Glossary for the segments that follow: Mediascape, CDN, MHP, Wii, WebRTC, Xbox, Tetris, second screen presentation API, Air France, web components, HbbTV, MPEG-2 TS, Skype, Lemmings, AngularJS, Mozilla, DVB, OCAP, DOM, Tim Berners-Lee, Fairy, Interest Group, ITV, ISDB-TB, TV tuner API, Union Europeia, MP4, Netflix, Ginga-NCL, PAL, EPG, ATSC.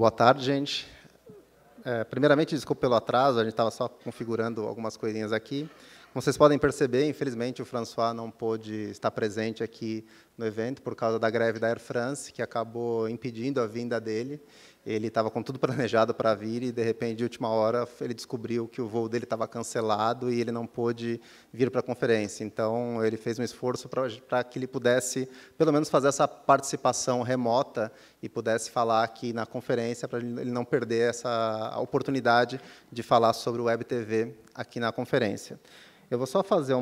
Boa tarde, gente. Primeiramente, desculpa pelo atraso, a gente estava só configurando algumas coisinhas aqui. Como vocês podem perceber, infelizmente, o François não pôde estar presente aqui no evento por causa da greve da Air France, que acabou impedindo a vinda dele. Ele estava com tudo planejado para vir e, de repente, de última hora, ele descobriu que o voo dele estava cancelado e ele não pôde vir para a conferência. Então, ele fez um esforço para que ele pudesse, pelo menos, fazer essa participação remota e pudesse falar aqui na conferência, para ele não perder essa oportunidade de falar sobre o WebTV aqui na conferência. Eu vou só fazer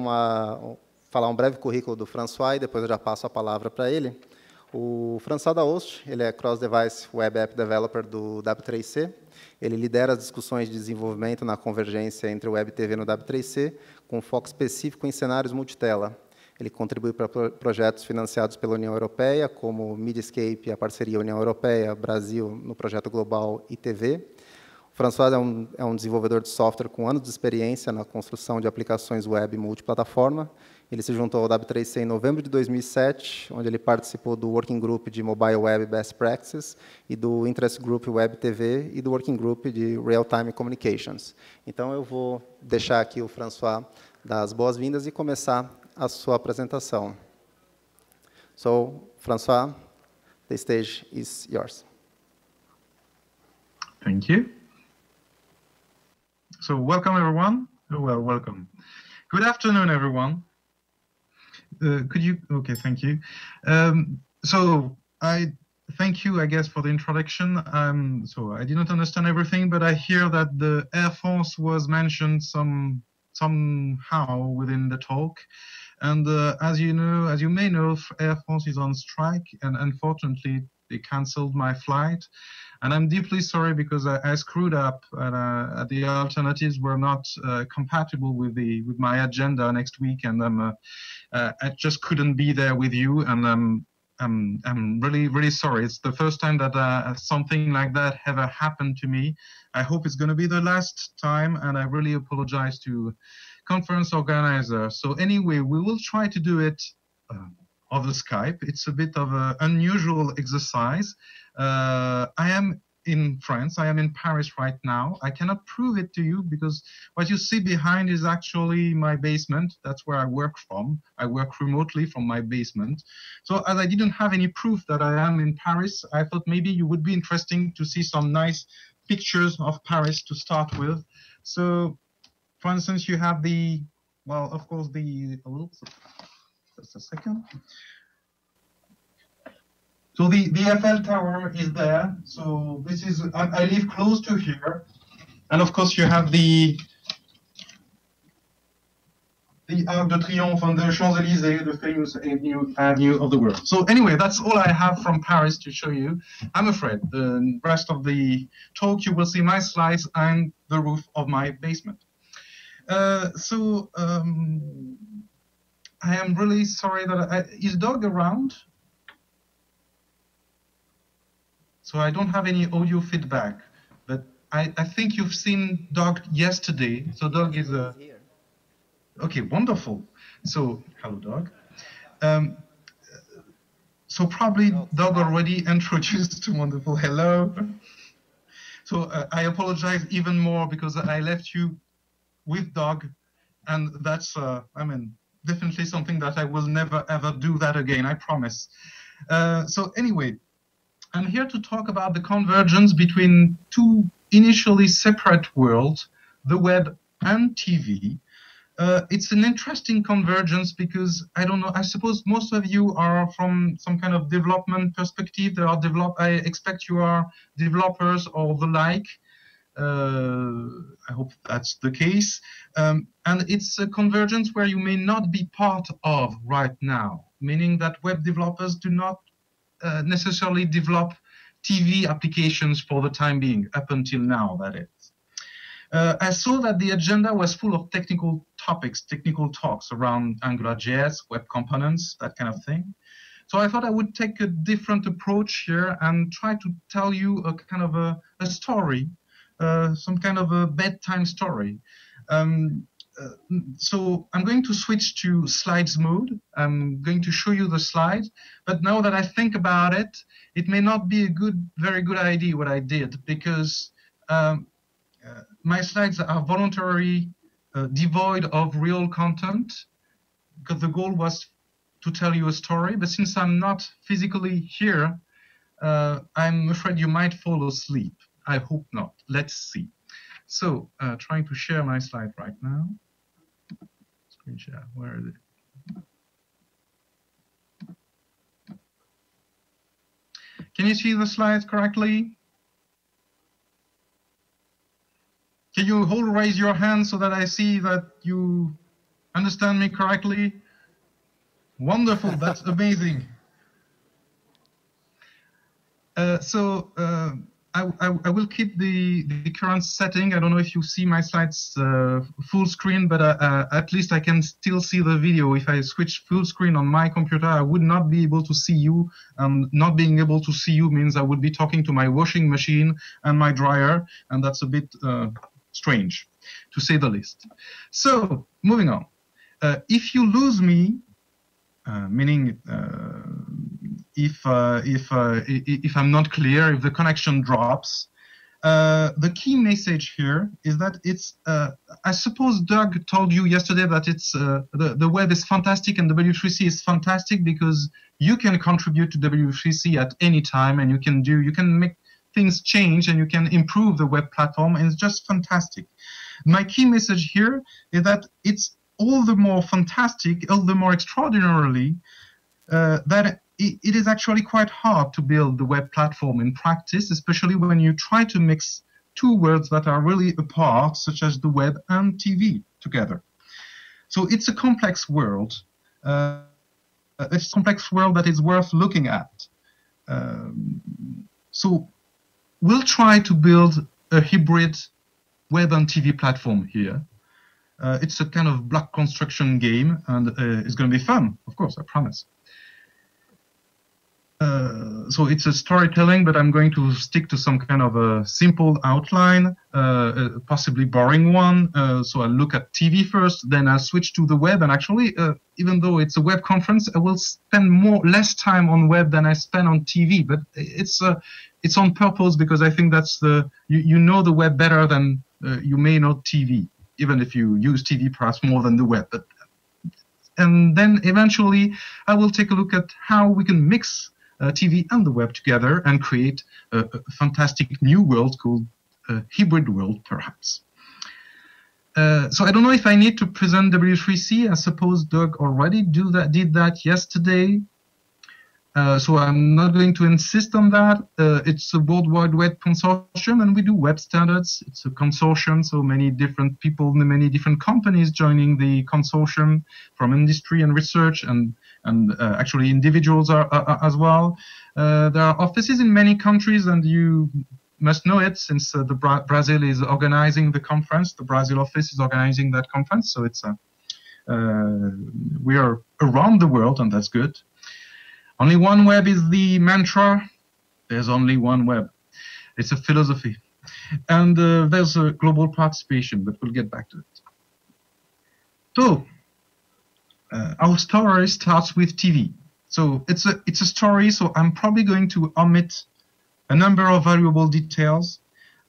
falar um breve currículo do François e depois eu já passo a palavra para ele. O François Daoust, ele é Cross-Device Web App Developer do W3C. Ele lidera as discussões de desenvolvimento na convergência entre o WebTV no W3C, com foco específico em cenários multitela. Ele contribui para projetos financiados pela União Europeia, como Mediascape e a parceria União Europeia-Brasil no projeto global ITV. François é um desenvolvedor de software com anos de experiência na construção de aplicações web multiplataforma. Ele se juntou ao W3C em novembro de 2007, onde ele participou do Working Group de Mobile Web Best Practices e do Interest Group WebTV e do Working Group de Real Time Communications. Então, eu vou deixar aqui o François dar as boas-vindas e começar a sua apresentação. So, François, the stage is yours. Thank you. So welcome, everyone. Well, welcome. Good afternoon, everyone. Okay, thank you. I thank you, I guess, for the introduction. I did not understand everything, but I hear that the Air France was mentioned somehow within the talk. And as you may know, Air France is on strike, and unfortunately, they cancelled my flight. And I'm deeply sorry because I screwed up, and the alternatives were not compatible with my agenda next week, and I just couldn't be there with you. And I'm really, really sorry. It's the first time that something like that ever happened to me. I hope it's going to be the last time, and I really apologize to conference organizer. So anyway, we will try to do it over Skype. It's a bit of an unusual exercise. I am in France. I am in Paris right now. I cannot prove it to you because what you see behind is actually my basement. That's where I work from. I work remotely from my basement. So as I didn't have any proof that I am in Paris, I thought maybe you would be interesting to see some nice pictures of Paris to start with. So for instance, you have the, well, of course, the, just a second. So the Eiffel Tower is there. So this is, I live close to here. And of course you have the Arc de Triomphe and the Champs-Élysées, the famous avenue of the world. So anyway, that's all I have from Paris to show you. I'm afraid the rest of the talk, you will see my slides and the roof of my basement. I am really sorry that is Doug around? So I don't have any audio feedback, but I think you've seen Doug yesterday. So Doug is here. Okay, wonderful. So hello, Doug. Probably Doug already introduced to wonderful hello. So I apologize even more because I left you with Doug, and that's definitely something that I will never ever do that again. I promise. Anyway. I'm here to talk about the convergence between two initially separate worlds, the web and TV. It's an interesting convergence because, I don't know, I suppose most of you are from some kind of development perspective. I expect you are developers or the like. I hope that's the case. And it's a convergence where you may not be part of right now, meaning that web developers do not necessarily develop TV applications for the time being, up until now, that is. I saw that the agenda was full of technical topics, technical talks around AngularJS, web components, that kind of thing. So I thought I would take a different approach here and try to tell you a kind of a story, some kind of a bedtime story. So I'm going to switch to slides mode. I'm going to show you the slides, but now that I think about it, it may not be a very good idea what I did, because my slides are voluntary, devoid of real content, because the goal was to tell you a story. But since I'm not physically here, I'm afraid you might fall asleep. I hope not. Let's see. So trying to share my slide right now. Screen share, where is it? Can you see the slides correctly? Can you all raise your hand so that I see that you understand me correctly? Wonderful, that's amazing. I will keep the current setting. I don't know if you see my slides full screen, but at least I can still see the video. If I switch full screen on my computer, I would not be able to see you. Not being able to see you means I would be talking to my washing machine and my dryer, and that's a bit strange, to say the least. So, moving on. If you lose me, meaning if I'm not clear, if the connection drops, the key message here is that it's, I suppose Doug told you yesterday that it's, the web is fantastic and W3C is fantastic because you can contribute to W3C at any time, and you can do, you can make things change, and you can improve the web platform, and it's just fantastic. My key message here is that it's all the more fantastic, all the more extraordinarily, that it is actually quite hard to build the web platform in practice, especially when you try to mix two words that are really apart, such as the web and TV, together. So it's a complex world. It's a complex world that is worth looking at. So we'll try to build a hybrid web and TV platform here. It's a kind of block construction game, and it's going to be fun, of course, I promise. So it's a storytelling, but I'm going to stick to some kind of a simple outline, a possibly boring one. So I'll look at TV first, then I'll switch to the web. And actually, even though it's a web conference, I will spend less time on web than I spend on TV. But it's on purpose, because I think that's the, you know the web better than you may know TV, even if you use TV perhaps more than the web. But, and then eventually, I will take a look at how we can mix TV and the web together and create a fantastic new world called hybrid world, perhaps. So I don't know if I need to present W3C. I suppose Doug already did that yesterday. So I'm not going to insist on that. It's a World Wide Web consortium, and we do web standards. It's a consortium, so many different people, many different companies joining the consortium from industry and research, and actually individuals are as well. There are offices in many countries, and you must know it, since Brazil is organizing the conference. The Brazil office is organizing that conference, so it's we are around the world, and that's good. Only one web is the mantra. There's only one web. It's a philosophy. And there's a global participation, but we'll get back to it. So, our story starts with TV. So it's a story, so I'm probably going to omit a number of valuable details.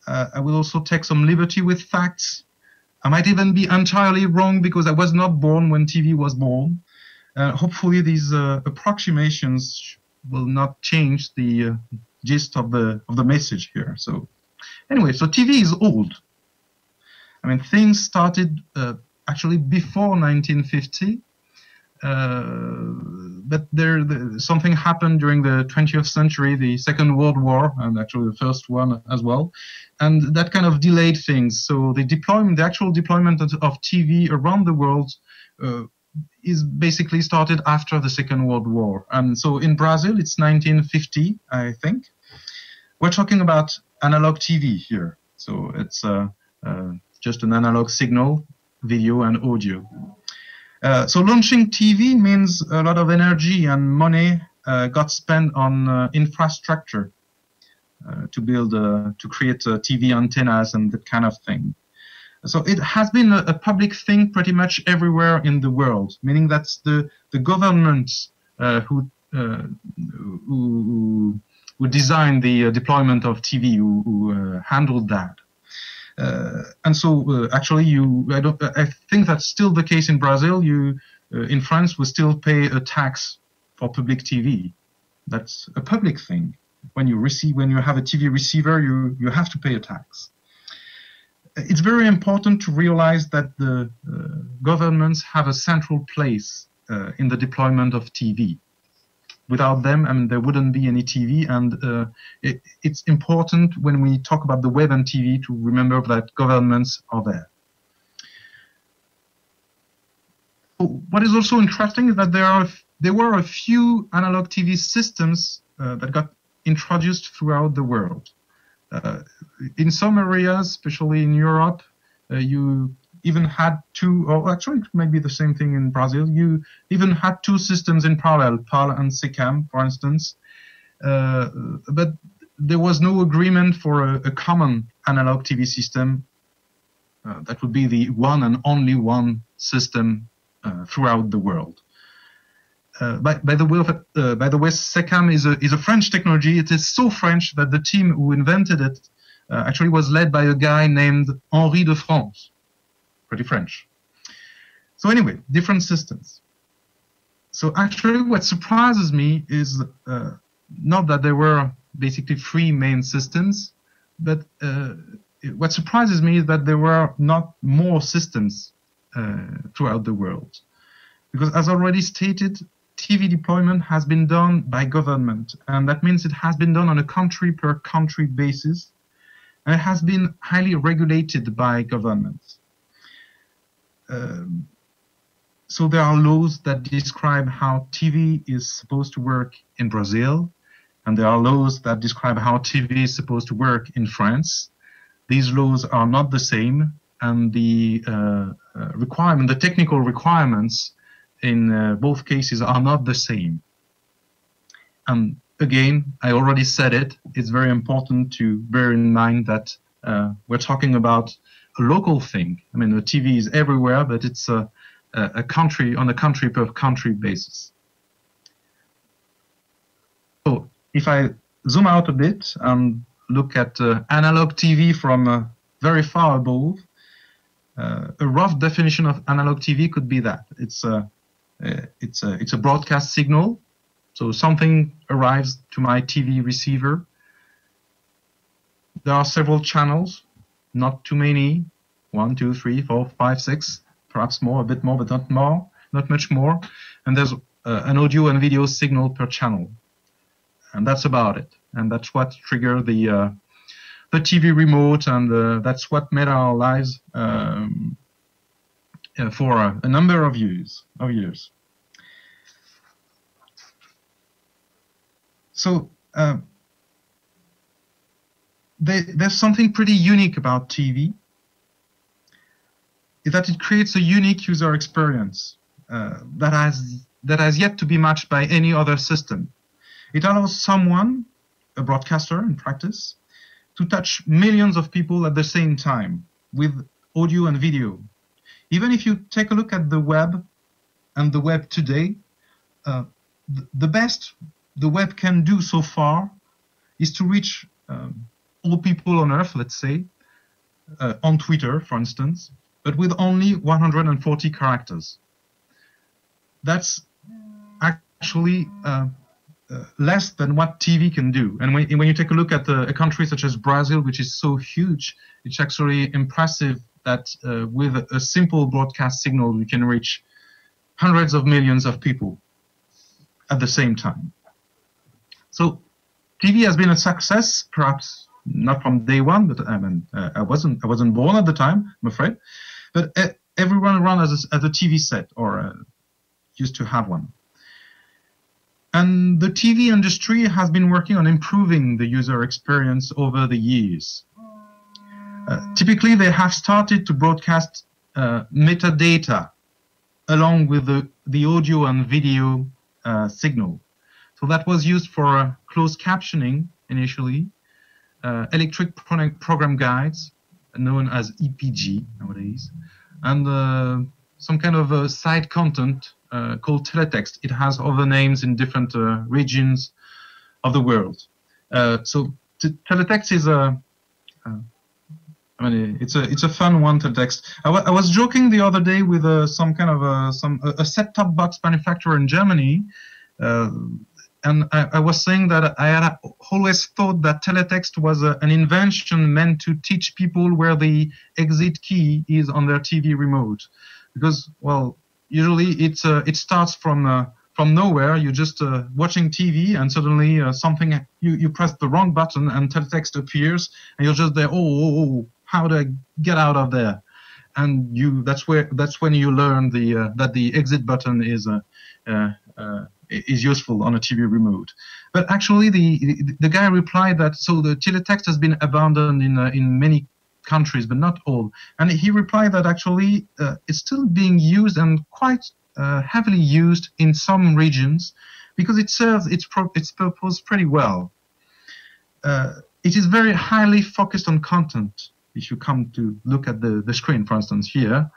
I will also take some liberty with facts. I might even be entirely wrong, because I was not born when TV was born. Hopefully, these approximations will not change the gist of the message here. So, anyway, so TV is old. I mean, things started actually before 1950, but something happened during the 20th century, the Second World War, and actually the first one as well, and that kind of delayed things. So the actual deployment of TV around the world is basically started after the Second World War. And so in Brazil, it's 1950, I think. We're talking about analog TV here. So it's just an analog signal, video and audio. So launching TV means a lot of energy and money got spent on infrastructure to create TV antennas and that kind of thing. So it has been a public thing pretty much everywhere in the world, meaning that's the governments who designed the deployment of TV, who handled that. And so actually I think that's still the case in Brazil. In France, we still pay a tax for public TV. That's a public thing. When you have a TV receiver, you have to pay a tax. It's very important to realize that the governments have a central place in the deployment of TV. Without them, I mean, there wouldn't be any TV, and it's important when we talk about the web and TV to remember that governments are there. What is also interesting is that there were a few analog TV systems that got introduced throughout the world. In some areas, especially in Europe, you even had two, or actually it might be the same thing in Brazil, you even had two systems in parallel, PAL and SECAM, for instance, but there was no agreement for a common analog TV system that would be the one and only one system throughout the world. By the way, SECAM is a French technology. It is so French that the team who invented it actually was led by a guy named Henri de France. Pretty French. So anyway, different systems. So actually what surprises me is not that there were basically three main systems, but what surprises me is that there were not more systems throughout the world. Because as already stated, TV deployment has been done by government, and that means it has been done on a country-per-country basis, and it has been highly regulated by governments. So there are laws that describe how TV is supposed to work in Brazil, and there are laws that describe how TV is supposed to work in France. These laws are not the same, and the technical requirements in both cases are not the same. And again, I already said it, it's very important to bear in mind that we're talking about a local thing. I mean, the TV is everywhere, but it's on a country per country basis. So if I zoom out a bit and look at analog TV from very far above, a rough definition of analog TV could be that. It's a broadcast signal, so something arrives to my TV receiver. There are several channels, not too many, 1, 2, 3, 4, 5, 6, perhaps more, a bit more, but not much more. And there's an audio and video signal per channel, and that's about it. And that's what triggered the TV remote, and that's what made our lives for a number of years. So there's something pretty unique about TV, is that it creates a unique user experience that has yet to be matched by any other system. It allows someone, a broadcaster in practice, to touch millions of people at the same time with audio and video. Even if you take a look at the web and the web today, the best the web can do so far is to reach all people on Earth, let's say, on Twitter, for instance, but with only 140 characters. That's actually less than what TV can do. And when you take a look at a country such as Brazil, which is so huge, it's actually impressive that with a simple broadcast signal, you can reach hundreds of millions of people at the same time. So TV has been a success, perhaps not from day one, but I mean, I wasn't born at the time, I'm afraid. But everyone around has a TV set or used to have one. And the TV industry has been working on improving the user experience over the years. Typically, they have started to broadcast metadata along with the audio and video signal. So that was used for closed captioning initially, electronic program guides, known as EPG nowadays, and some kind of side content called teletext. It has other names in different regions of the world. So teletext is a, I mean, it's a fun one, teletext. I was joking the other day with some kind of a set-top box manufacturer in Germany, and I was saying that I had always thought that teletext was an invention meant to teach people where the exit key is on their TV remote, because, well, usually it starts from nowhere. You're just watching TV, and suddenly something, you press the wrong button and teletext appears, and you're just there. Oh, how do I get out of there? And that's when you learn that the exit button is useful on a TV remote. But actually, the guy replied that so the teletext has been abandoned in many countries, but not all. And he replied that actually it's still being used and quite heavily used in some regions because it serves its purpose pretty well. It is very highly focused on content. If you come to look at the screen, for instance, here,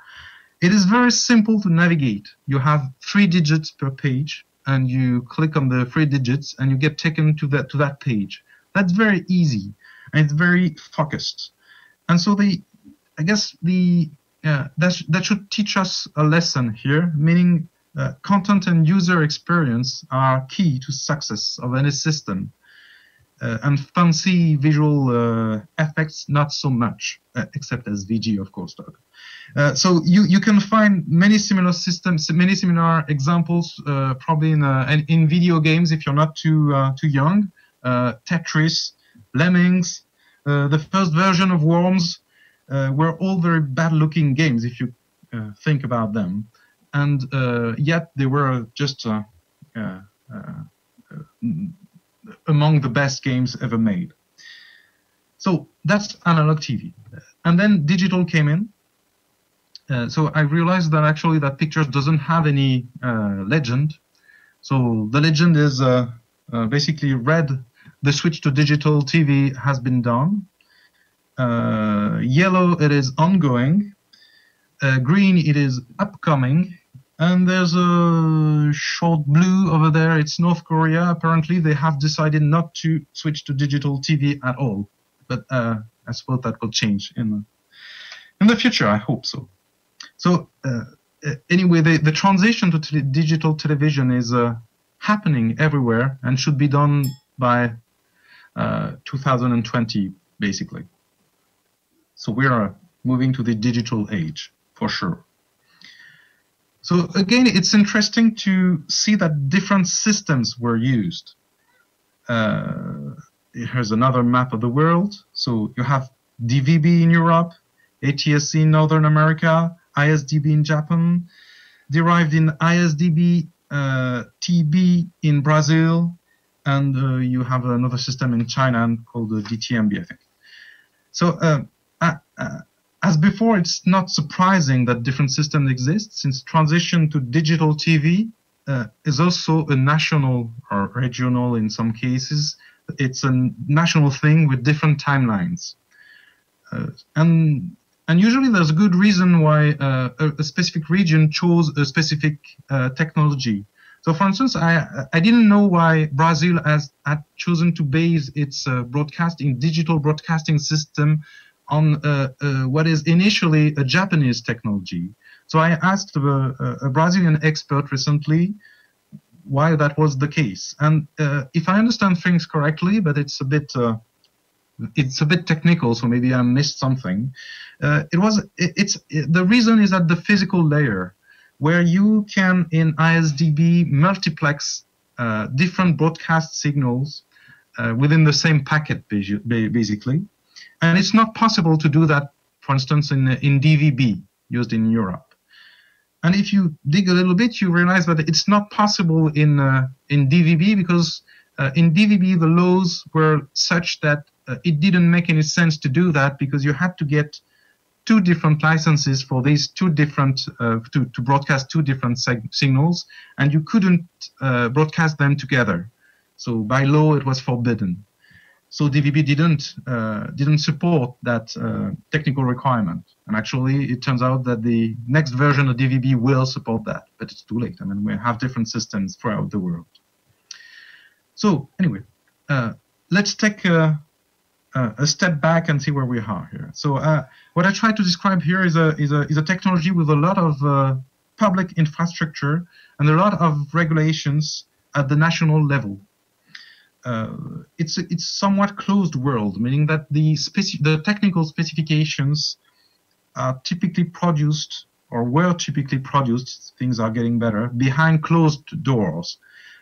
it is very simple to navigate. You have 3 digits per page, and you click on the 3 digits, and you get taken to that page. That's very easy, and it's very focused. And so that should teach us a lesson here, meaning content and user experience are key to success of any system. And fancy visual effects, not so much, except as VG, of course. So you can find many similar systems, many similar examples, probably in video games if you're not too young. Tetris, Lemmings, the first version of Worms were all very bad-looking games if you think about them, and yet they were just among the best games ever made. So that's analog TV. And then digital came in. So I realized that actually that pictures doesn't have any legend. So the legend is basically red, the switch to digital TV has been done. Yellow, it is ongoing. Green, it is upcoming. And there's a short blue over there. It's North Korea. Apparently, they have decided not to switch to digital TV at all. But I suppose that will change in the future. I hope so. So anyway, the transition to digital television is happening everywhere and should be done by 2020, basically. So we are moving to the digital age, for sure. So again, it's interesting to see that different systems were used. Here's another map of the world. So you have DVB in Europe, ATSC in Northern America, ISDB in Japan, derived in ISDB-TB in Brazil, and you have another system in China called the DTMB, I think. So as before, it's not surprising that different systems exist, since transition to digital TV is also a national or regional, in some cases. It's a national thing with different timelines. And usually there's a good reason why a specific region chose a specific technology. So, for instance, I didn't know why Brazil had chosen to base its digital broadcasting system on what is initially a Japanese technology. So I asked a Brazilian expert recently why that was the case. And if I understand things correctly, but it's a bit technical, so maybe I missed something. The reason is that the physical layer, where you can in ISDB multiplex different broadcast signals within the same packet, basically. And it's not possible to do that, for instance, in DVB, used in Europe. And if you dig a little bit, you realize that it's not possible in DVB, because in DVB, the laws were such that it didn't make any sense to do that, because you had to get 2 different licenses for these 2 different, to broadcast 2 different signals, and you couldn't broadcast them together. So by law, it was forbidden. So DVB didn't support that technical requirement. And actually, it turns out that the next version of DVB will support that, but it's too late. I mean, we have different systems throughout the world. So anyway, let's take a step back and see where we are here. So what I try to describe here is a technology with a lot of public infrastructure and a lot of regulations at the national level. It's somewhat closed world, meaning that the technical specifications are typically produced, or were typically produced, things are getting better, behind closed doors.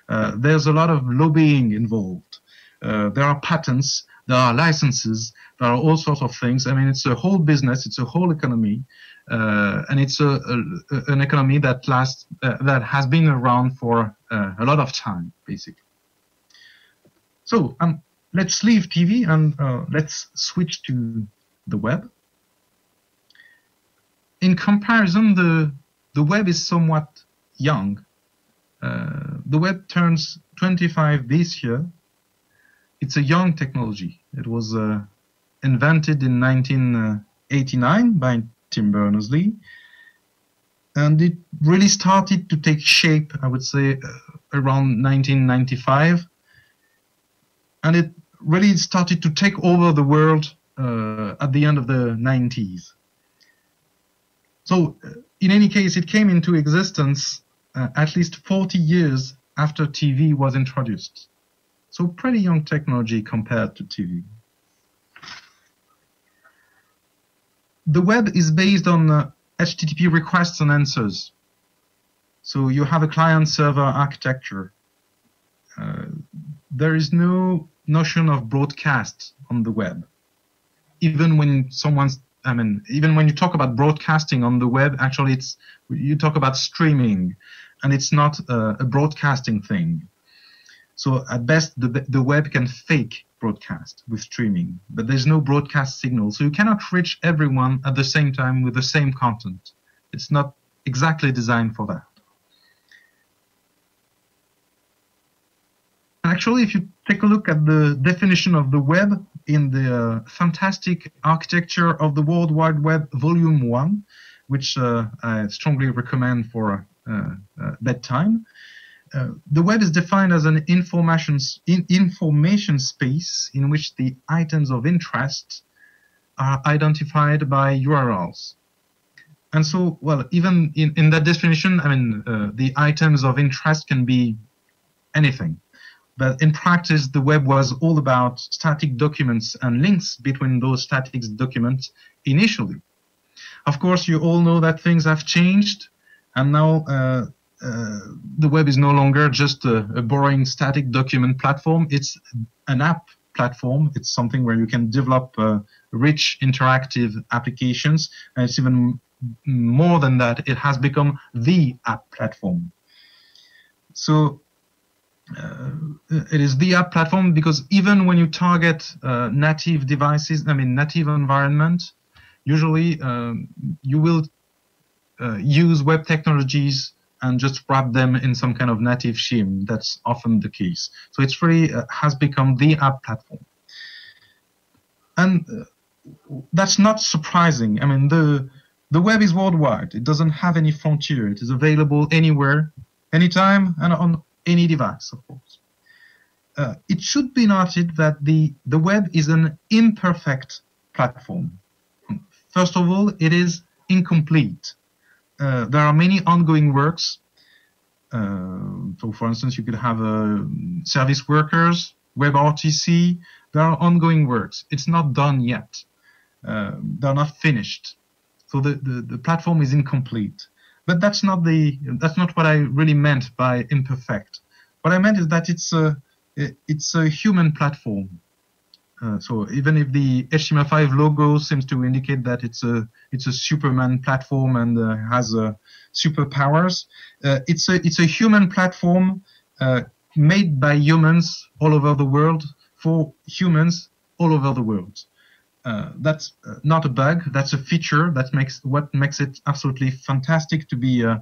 There's a lot of lobbying involved. There are patents, there are licenses, there are all sorts of things. I mean, it's a whole business, it's a whole economy, and it's an economy that lasts, that has been around for a lot of time, basically. So let's leave TV and let's switch to the web. In comparison, the web is somewhat young. The web turns 25 this year. It's a young technology. It was invented in 1989 by Tim Berners-Lee. And it really started to take shape, I would say, around 1995. And it really started to take over the world at the end of the 90s. So in any case, it came into existence at least 40 years after TV was introduced. So pretty young technology compared to TV. The web is based on HTTP requests and answers. So you have a client-server architecture. There is no notion of broadcast on the web. Even when even when you talk about broadcasting on the web, actually you talk about streaming, and it's not a broadcasting thing. So at best, the web can fake broadcast with streaming, but there's no broadcast signal. So you cannot reach everyone at the same time with the same content. It's not exactly designed for that. Actually, if you take a look at the definition of the web in the fantastic architecture of the World Wide Web Volume 1, which I strongly recommend for bedtime, the web is defined as an information space in which the items of interest are identified by URLs. And so, well, even in that definition, I mean, the items of interest can be anything. But in practice, the web was all about static documents and links between those static documents initially. Of course, you all know that things have changed, and now the web is no longer just a boring static document platform. It's an app platform. It's something where you can develop rich interactive applications, and it's even more than that. It has become the app platform. So it is the app platform because even when you target native devices, I mean native environment, usually you will use web technologies and just wrap them in some kind of native shim. That's often the case. So it's really has become the app platform. And that's not surprising. I mean, the web is worldwide. It doesn't have any frontier. It is available anywhere, anytime, and on any device, of course. It should be noted that the web is an imperfect platform. First of all, it is incomplete. There are many ongoing works. So, for instance, you could have service workers, WebRTC. There are ongoing works. It's not done yet. They're not finished. So the platform is incomplete. But that's not what I really meant by imperfect. What I meant is that it's a human platform. So even if the HTML5 logo seems to indicate that it's a Superman platform and has superpowers, it's a human platform made by humans all over the world for humans all over the world. That's not a bug. That's a feature. That makes what makes it absolutely fantastic to be part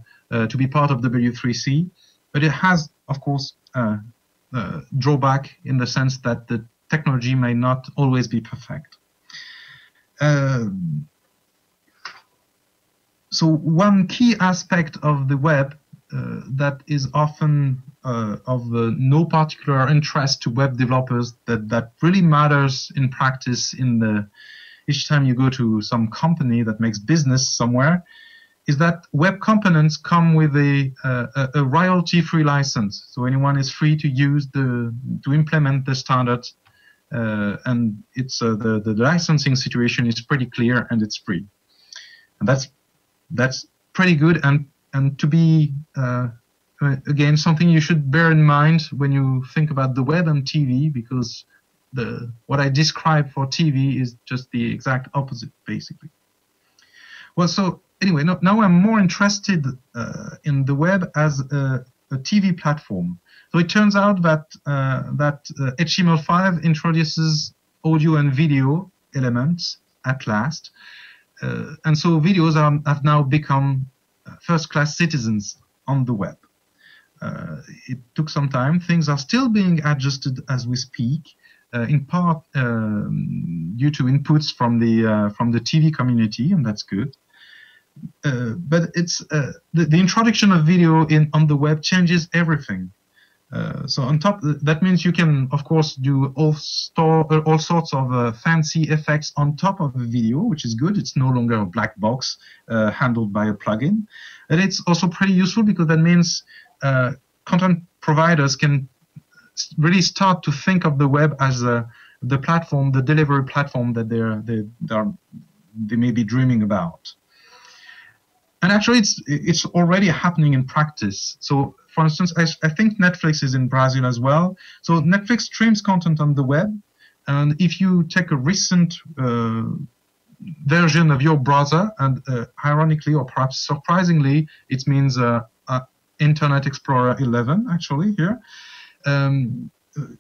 of W3C. But it has, of course, drawback in the sense that the technology may not always be perfect. So one key aspect of the web that is often of no particular interest to web developers, that really matters in practice in each time you go to some company that makes business somewhere, is that web components come with a royalty-free license. So anyone is free to use to implement the standard, and it's the licensing situation is pretty clear and it's free, and that's pretty good. And to be again, something you should bear in mind when you think about the web and TV, because what I described for TV is just the exact opposite, basically. Well, so anyway, now I'm more interested in the web as a TV platform. So it turns out that HTML5 introduces audio and video elements at last, and so videos have now become first-class citizens on the web. It took some time. Things are still being adjusted as we speak, in part due to inputs from the TV community, and that's good. But it's the introduction of video on the web changes everything. So on top, that means you can, of course, do all sorts of fancy effects on top of the video, which is good. It's no longer a black box handled by a plugin. And it's also pretty useful because that means content providers can really start to think of the web as the platform, the delivery platform that they may be dreaming about. And actually, it's already happening in practice. So, for instance, I think Netflix is in Brazil as well. So Netflix streams content on the web, and if you take a recent version of your browser, and ironically or perhaps surprisingly, it means Internet Explorer 11 actually here,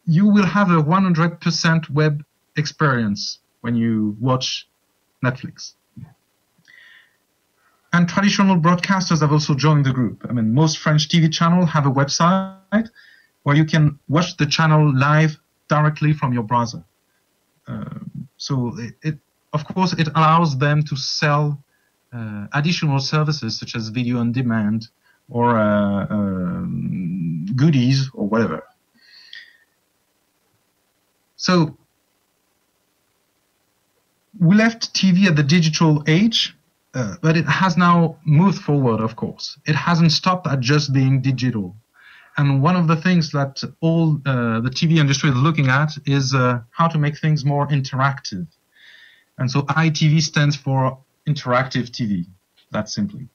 you will have a 100% web experience when you watch Netflix. And traditional broadcasters have also joined the group. I mean, most French TV channels have a website where you can watch the channel live directly from your browser. So, of course, it allows them to sell additional services such as video on demand or goodies or whatever. So, we left TV at the digital age. But it has now moved forward, of course. It hasn't stopped at just being digital. And one of the things that all the TV industry is looking at is how to make things more interactive. And so ITV stands for interactive TV, that simply.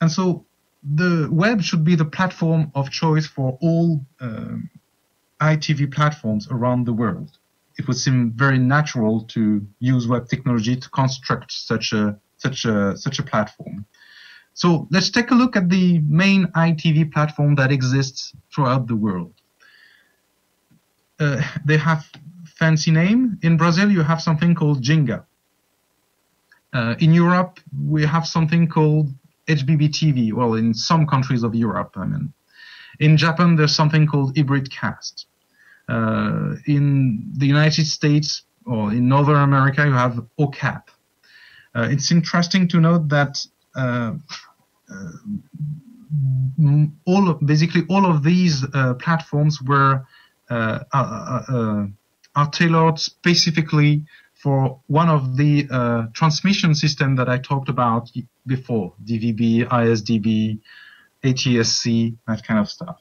And so the web should be the platform of choice for all ITV platforms around the world. It would seem very natural to use web technology to construct such a platform. So let's take a look at the main ITV platform that exists throughout the world. They have fancy name. In Brazil, you have something called Ginga. In Europe, we have something called HbbTV. Well, in some countries of Europe, I mean. In Japan, there's something called Hybridcast. In the United States or in Northern America, you have OCAP. It's interesting to note that basically all of these platforms were are tailored specifically for one of the transmission systems that I talked about before: DVB, ISDB, ATSC, that kind of stuff.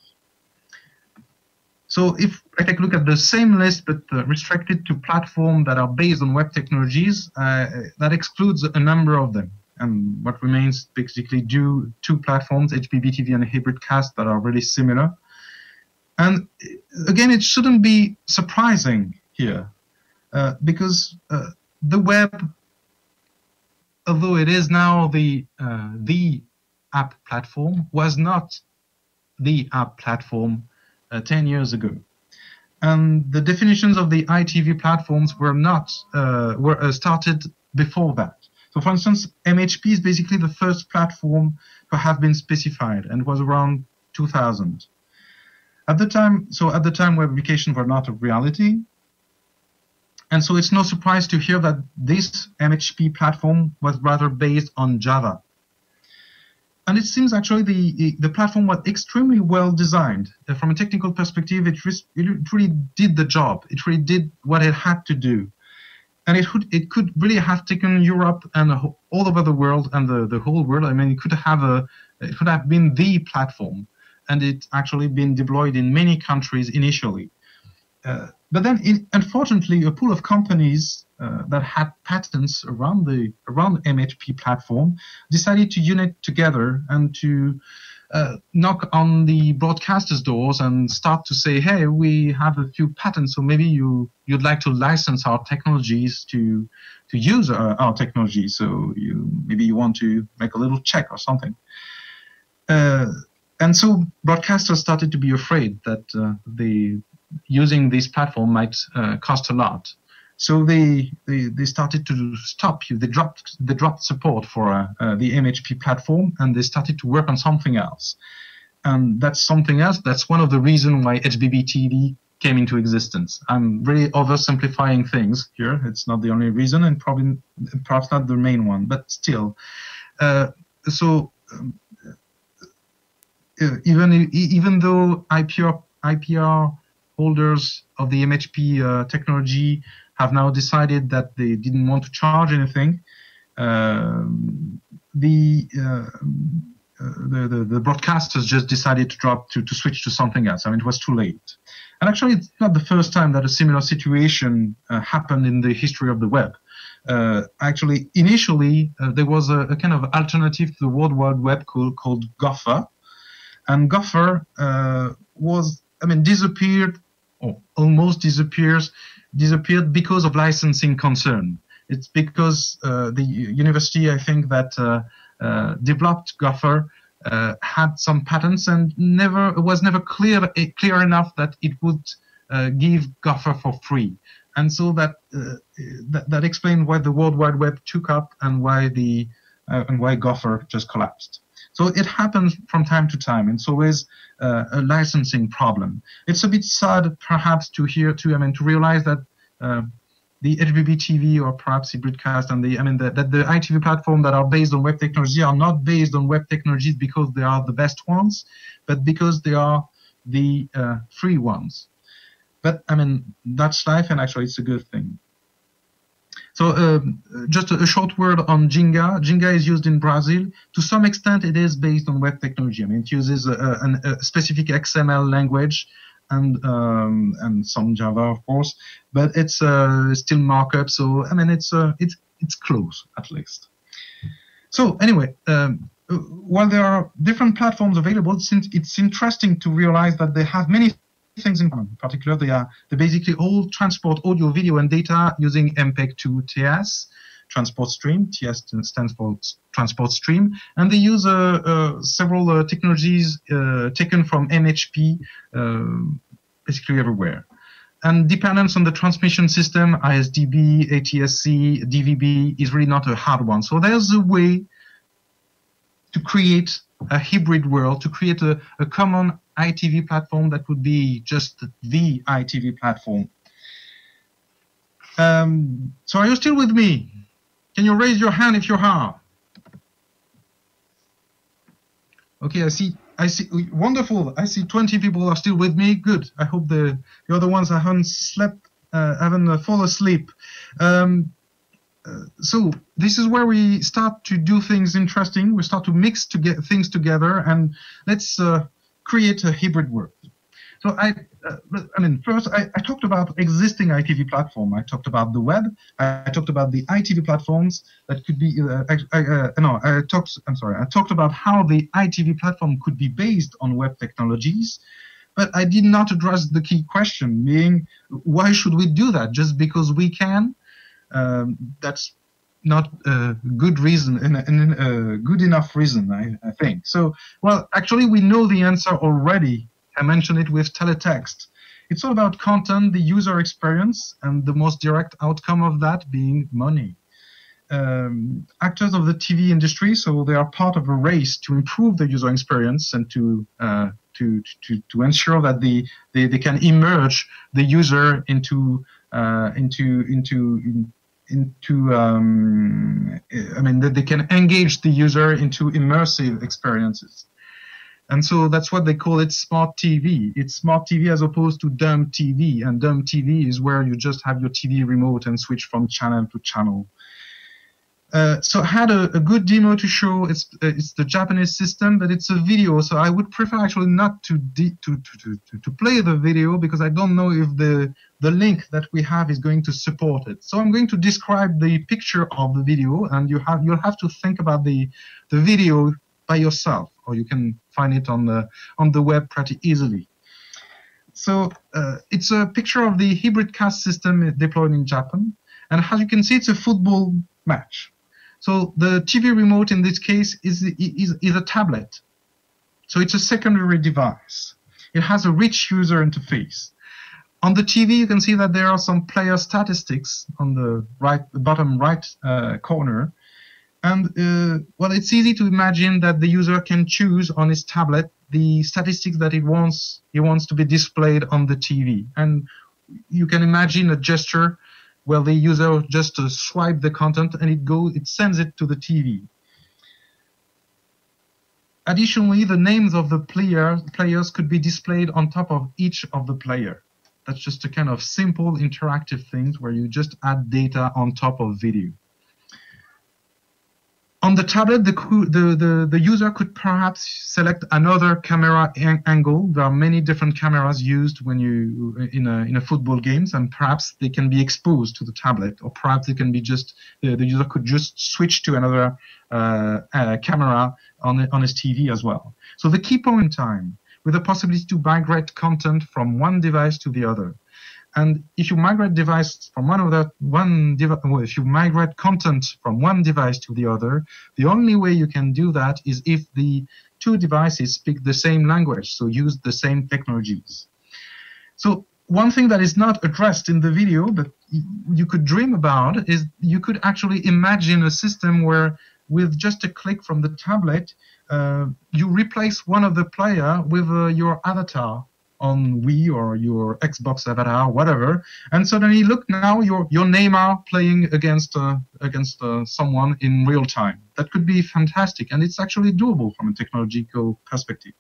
So if I take a look at the same list, but restricted to platforms that are based on web technologies, that excludes a number of them. And what remains basically two platforms, HbbTV and Hybridcast, that are really similar. And again, it shouldn't be surprising here, because the web, although it is now the app platform, was not the app platform 10 years ago. And the definitions of the ITV platforms were not started before that. So for instance, MHP is basically the first platform to have been specified, and was around 2000. At the time, web applications were not a reality. And so it's no surprise to hear that this MHP platform was rather based on Java. And it seems actually the platform was extremely well designed. From a technical perspective, it really did the job. It really did what it had to do. And it could really have taken Europe and all over the world and the whole world. I mean, it could have been the platform, and it's actually been deployed in many countries initially. But then, unfortunately, a pool of companies that had patents around the MHP platform decided to unite together and to knock on the broadcasters' doors and start to say, hey, we have a few patents, so maybe you'd like to license our technologies to use our technology. So maybe you want to make a little check or something. And so broadcasters started to be afraid that using this platform might cost a lot. So they started to stop you. They dropped support for the MHP platform, and they started to work on something else. And that's something else. That's one of the reasons why HbbTV came into existence. I'm really oversimplifying things here. It's not the only reason, and perhaps not the main one, but still. Even though IPR holders of the MHP technology have now decided that they didn't want to charge anything, the broadcasters just decided to switch to something else. I mean, it was too late. And actually, it's not the first time that a similar situation happened in the history of the web. Actually, initially, there was a kind of alternative to the World Wide Web called Gopher. And Gopher disappeared, or almost disappeared because of licensing concern. It's because the university, I think, that developed Gopher had some patents, and it was never clear enough that it would give Gopher for free. And so that explained why the World Wide Web took up and why why Gopher just collapsed. So it happens from time to time. It's always a licensing problem. It's a bit sad, perhaps, to realize that the HbbTV, or perhaps Hybridcast, and the ITV platform that are based on web technology are not based on web technologies because they are the best ones, but because they are the free ones. But I mean, that's life, and actually, it's a good thing. So just a short word on Ginga. Ginga is used in Brazil. To some extent, it is based on web technology. I mean, it uses a specific XML language and some Java, of course, but it's still markup. So I mean, it's close at least. So anyway, while there are different platforms available, since it's interesting to realize that they have many things in common. In particular, they basically all transport audio, video, and data using MPEG-2 TS, transport stream. TS stands for transport stream, and they use several technologies taken from MHP, basically everywhere. And dependence on the transmission system, ISDB, ATSC, DVB, is really not a hard one. So there's a way to create a hybrid world, to create a common ITV platform that would be just the ITV platform. So are you still with me? Can you raise your hand if you are? Okay, I see, wonderful. I see 20 people are still with me. Good. I hope the other ones haven't fallen asleep. So this is where we start to do things interesting. We start to mix things together, and let's create a hybrid world. So first I talked about existing ITV platform. I talked about the web. I talked about the ITV platforms that could be. I talked about how the ITV platform could be based on web technologies. But I did not address the key question, being why should we do that just because we can? That's not a good reason, and a good enough reason, I think. So, well, actually, we know the answer already. I mentioned it with teletext. It's all about content, the user experience, and the most direct outcome of that being money. Actors of the TV industry, so they are part of a race to improve the user experience and to ensure that they can immerse the user into that they can engage the user into immersive experiences. And so that's what they call it smart TV. It's smart TV as opposed to dumb TV. And dumb TV is where you just have your TV remote and switch from channel to channel. So I had a good demo to show. It's the Japanese system, but it's a video. So I would prefer actually not to play the video because I don't know if the link that we have is going to support it. So I'm going to describe the picture of the video, and you'll have to think about the video by yourself, or you can find it on the web pretty easily. So it's a picture of the Hybridcast system deployed in Japan, and as you can see, it's a football match. So the TV remote in this case is a tablet. So it's a secondary device. It has a rich user interface. On the TV, you can see that there are some player statistics on the bottom right corner. And well, it's easy to imagine that the user can choose on his tablet the statistics that he wants to be displayed on the TV. And you can imagine a gesture where the user just swipe the content and it sends it to the TV. Additionally, the names of the players could be displayed on top of each of the player. That's just a kind of simple interactive things where you just add data on top of video. On the tablet, the user could perhaps select another camera angle. There are many different cameras used when you in a football games, and perhaps they can be exposed to the tablet, or perhaps they can be just the user could just switch to another camera on his TV as well. So the key point in time, with the possibility to migrate content from one device to the other. And if you migrate content from one device to the other, the only way you can do that is if the two devices speak the same language, so use the same technologies. So one thing that is not addressed in the video, but you could dream about, is you could actually imagine a system where, with just a click from the tablet, you replace one of the player with your avatar on Wii or your Xbox avatar, whatever, and suddenly look, now your Neymar playing against someone in real time. That could be fantastic, and it's actually doable from a technological perspective.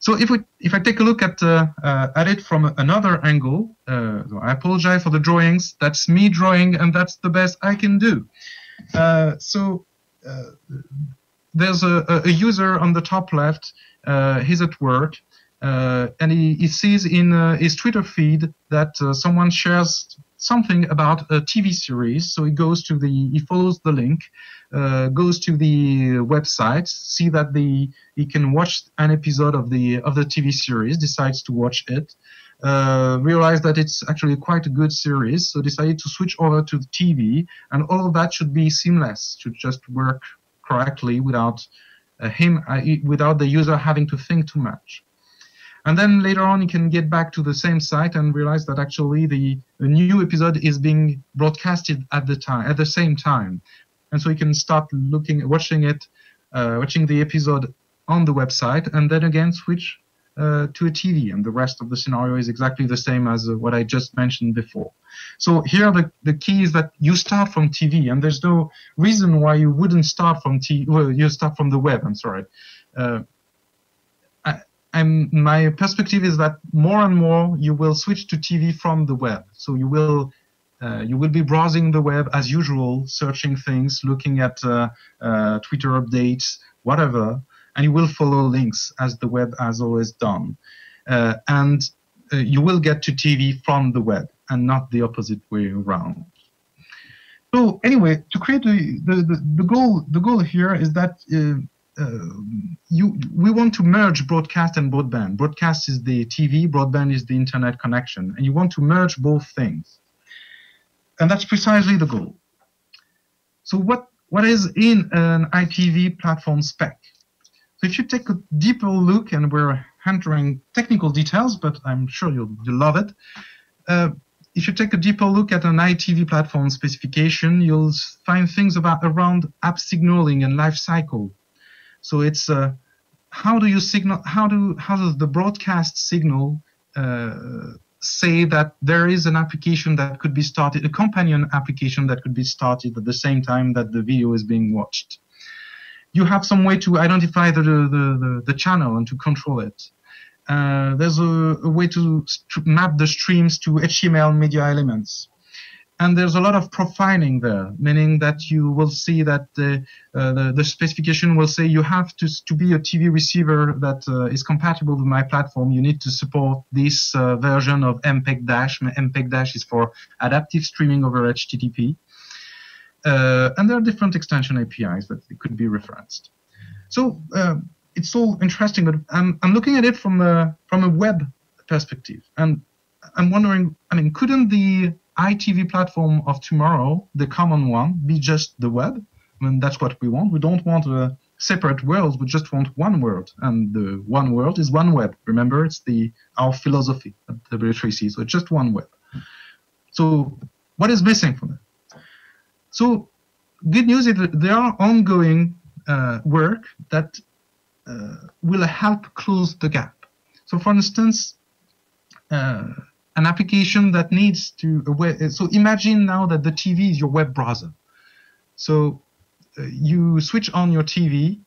So if I take a look at it from another angle, I apologize for the drawings. That's me drawing, and that's the best I can do. There's a user on the top left. He's at work. And he sees in his Twitter feed that someone shares something about a TV series. So he follows the link, goes to the website, see that he can watch an episode of the TV series, decides to watch it, realize that it's actually quite a good series, so decided to switch over to the TV, and all of that should be seamless, should just work correctly without the user having to think too much. And then later on, you can get back to the same site and realize that actually the new episode is being broadcasted at the same time, and so you can start watching the episode on the website, and then again switch to a TV, and the rest of the scenario is exactly the same as what I just mentioned before. So here the key is that you start from TV, and there's no reason why you wouldn't start from TV. Well, you start from the web. I'm sorry. And my perspective is that more and more you will switch to TV from the web. So you will be browsing the web as usual, searching things, looking at Twitter updates, whatever, and you will follow links as the web has always done. And you will get to TV from the web and not the opposite way around. So anyway, to create the goal here is that we want to merge broadcast and broadband. Broadcast is the TV, broadband is the internet connection, and you want to merge both things. And that's precisely the goal. So what is in an ITV platform spec? So if you take a deeper look, and we're entering technical details, but I'm sure you'll love it. If you take a deeper look at an ITV platform specification, you'll find things around app signaling and life cycle. So it's how does the broadcast signal say that there is an application that could be started, a companion application that could be started at the same time that the video is being watched. You have some way to identify the channel and to control it. There's a way to map the streams to HTML media elements. And there's a lot of profiling there, meaning that you will see that the specification will say you have to be a TV receiver that is compatible with my platform. You need to support this version of MPEG-. MPEG- is for adaptive streaming over HTTP. And there are different extension APIs that could be referenced. So it's all interesting, but I'm looking at it from a web perspective. And I'm wondering, I mean, couldn't the ITV platform of tomorrow, the common one, be just the web? I mean, that's what we want. We don't want a separate world. We just want one world. And the one world is one web. Remember, it's our philosophy at W3C. So it's just one web. So what is missing from that? So good news is that there are ongoing work that will help close the gap. So for instance, an application that needs to, so imagine now that the TV is your web browser. So you switch on your TV.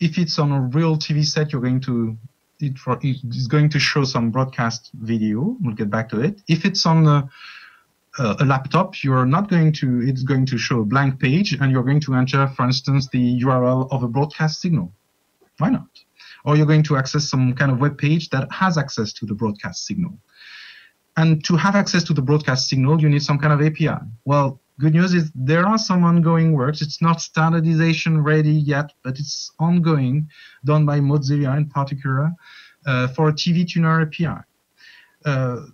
If it's on a real TV set, you're going to, it's going to show some broadcast video. We'll get back to it. If it's on a laptop, you're not going to, it's going to show a blank page, and you're going to enter, for instance, the URL of a broadcast signal. Why not? Or you're going to access some kind of web page that has access to the broadcast signal. And to have access to the broadcast signal, you need some kind of API. Well, good news is there are some ongoing works. It's not standardization ready yet, but it's ongoing, done by Mozilla in particular, for a TV tuner API.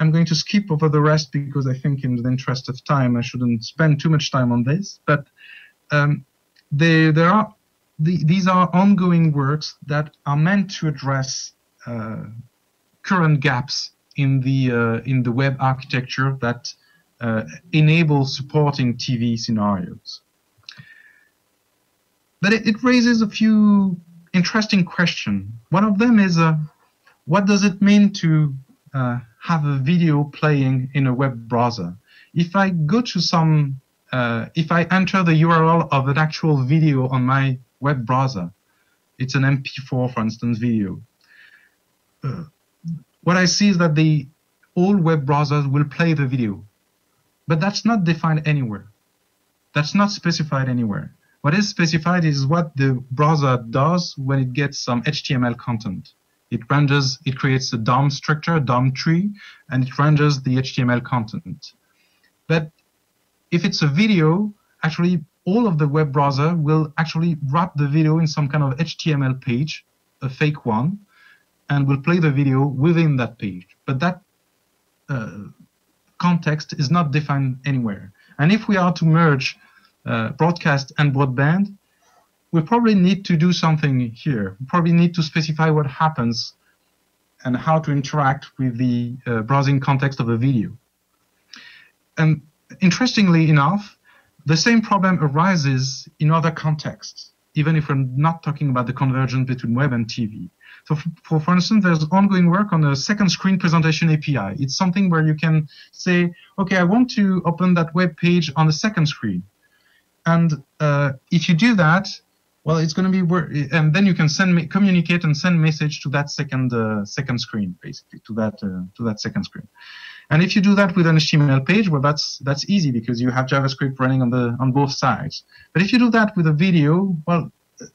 I'm going to skip over the rest because I think in the interest of time, I shouldn't spend too much time on this. But these are ongoing works that are meant to address current gaps in the web architecture that enable supporting TV scenarios. But it raises a few interesting questions. One of them is, what does it mean to have a video playing in a web browser? If I go to some, if I enter the URL of an actual video on my web browser, it's an MP4, for instance, video. What I see is that all web browsers will play the video. But that's not defined anywhere. That's not specified anywhere. What is specified is what the browser does when it gets some HTML content. It renders, it creates a DOM structure, a DOM tree, and it renders the HTML content. But if it's a video, actually all of the web browser will actually wrap the video in some kind of HTML page, a fake one, and will play the video within that page. But that context is not defined anywhere. And if we are to merge broadcast and broadband, we probably need to do something here. We probably need to specify what happens and how to interact with the browsing context of a video. And interestingly enough, the same problem arises in other contexts, even if we're not talking about the convergence between web and TV. So for instance, there's ongoing work on a second screen presentation API. It's something where you can say, okay, I want to open that web page on the second screen. And if you do that, well, it's going to be, and then you can communicate and send message to that second screen, basically, to that second screen. And if you do that with an HTML page, well, that's easy because you have JavaScript running on both sides. But if you do that with a video, well,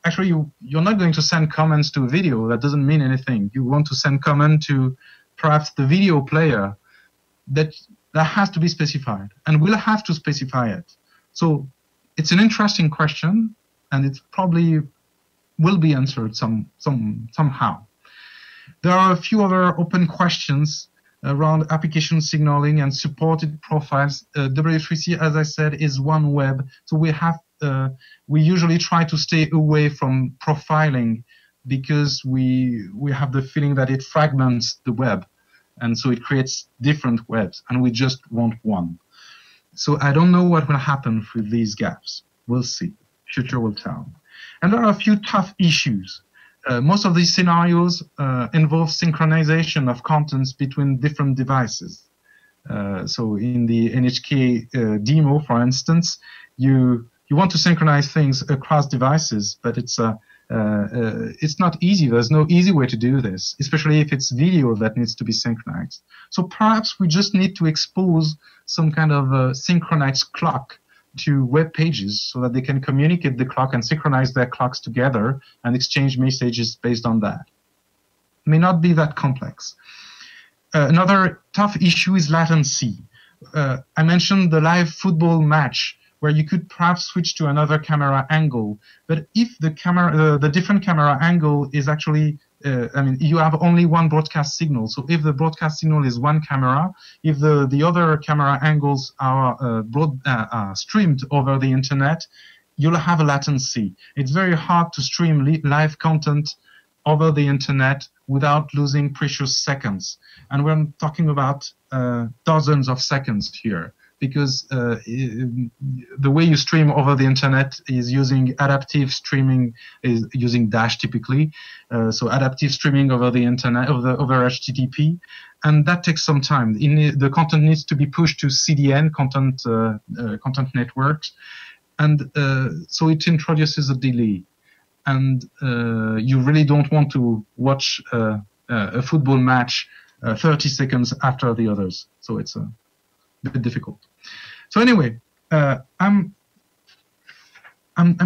actually, you're not going to send comments to a video. That doesn't mean anything. You want to send comment to perhaps the video player. That has to be specified, and we'll have to specify it. So it's an interesting question, and it probably will be answered somehow. There are a few other open questions around application signaling and supported profiles. W3C, as I said, is one web, so we usually try to stay away from profiling because we have the feeling that it fragments the web, and so it creates different webs, and we just want one. So I don't know what will happen with these gaps. We'll see. Future will tell. And there are a few tough issues. Most of these scenarios involve synchronization of contents between different devices. So in the NHK demo, for instance, you want to synchronize things across devices, but it's not easy. There's no easy way to do this, especially if it's video that needs to be synchronized. So perhaps we just need to expose some kind of synchronized clock to web pages so that they can communicate the clock and synchronize their clocks together and exchange messages based on that. It may not be that complex. Another tough issue is latency. I mentioned the live football match where you could perhaps switch to another camera angle, but if the camera, the different camera angle is actually, I mean, you have only one broadcast signal. So if the broadcast signal is one camera, if the other camera angles are streamed over the internet, you'll have a latency. It's very hard to stream live content over the internet without losing precious seconds. And we're talking about dozens of seconds here, because the way you stream over the internet is using adaptive streaming, is using Dash typically. So adaptive streaming over the internet, over HTTP, and that takes some time. The content needs to be pushed to CDN, content networks, and so it introduces a delay. And you really don't want to watch a football match 30 seconds after the others. So it's a bit difficult. So anyway, I'm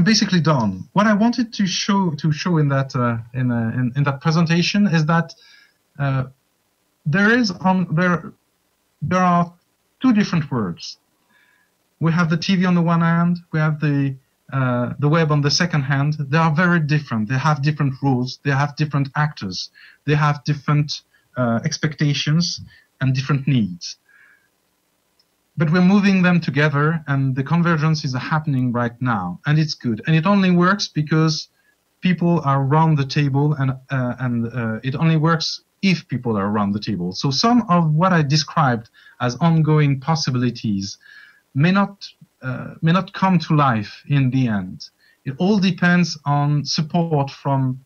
basically done. What I wanted to show in that presentation is that there are two different worlds. We have the TV on the one hand. We have the web on the second hand. They are very different. They have different rules. They have different actors. They have different expectations and different needs. But we're moving them together, and the convergence is happening right now, and it's good. And it only works because people are around the table, and it only works if people are around the table. So some of what I described as ongoing possibilities may not come to life in the end. It all depends on support from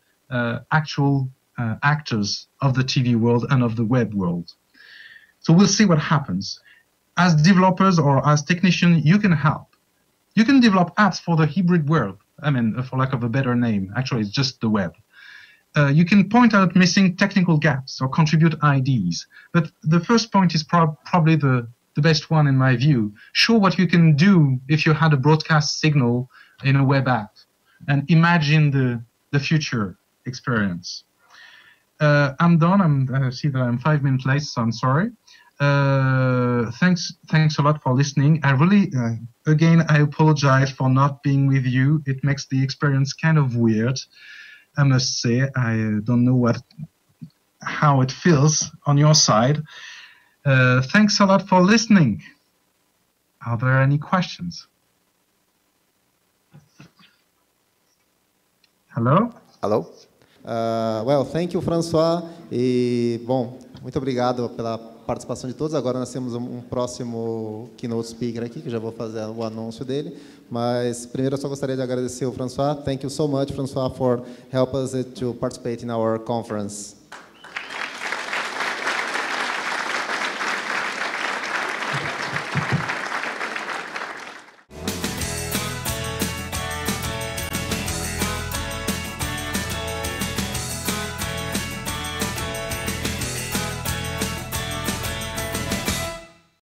actual actors of the TV world and of the web world. So we'll see what happens. As developers or as technicians, you can help. You can develop apps for the hybrid world. I mean, for lack of a better name, actually, it's just the web. You can point out missing technical gaps or contribute ideas. But the first point is probably the best one in my view. Show what you can do if you had a broadcast signal in a web app, and imagine the future experience. I'm done. I see that I'm 5 minutes late, so I'm sorry. Thanks a lot for listening. I really, again, I apologize for not being with you. It makes the experience kind of weird, I must say. I don't know how it feels on your side. Thanks a lot for listening. Are there any questions? Hello? Hello. Well, thank you, François. E, bom, muito obrigado pela participação de todos. Agora nós temos um próximo keynote speaker aqui, que já vou fazer o anúncio dele, mas primeiro eu só gostaria de agradecer ao François. Thank you so much, François, for help us to participate in our conference.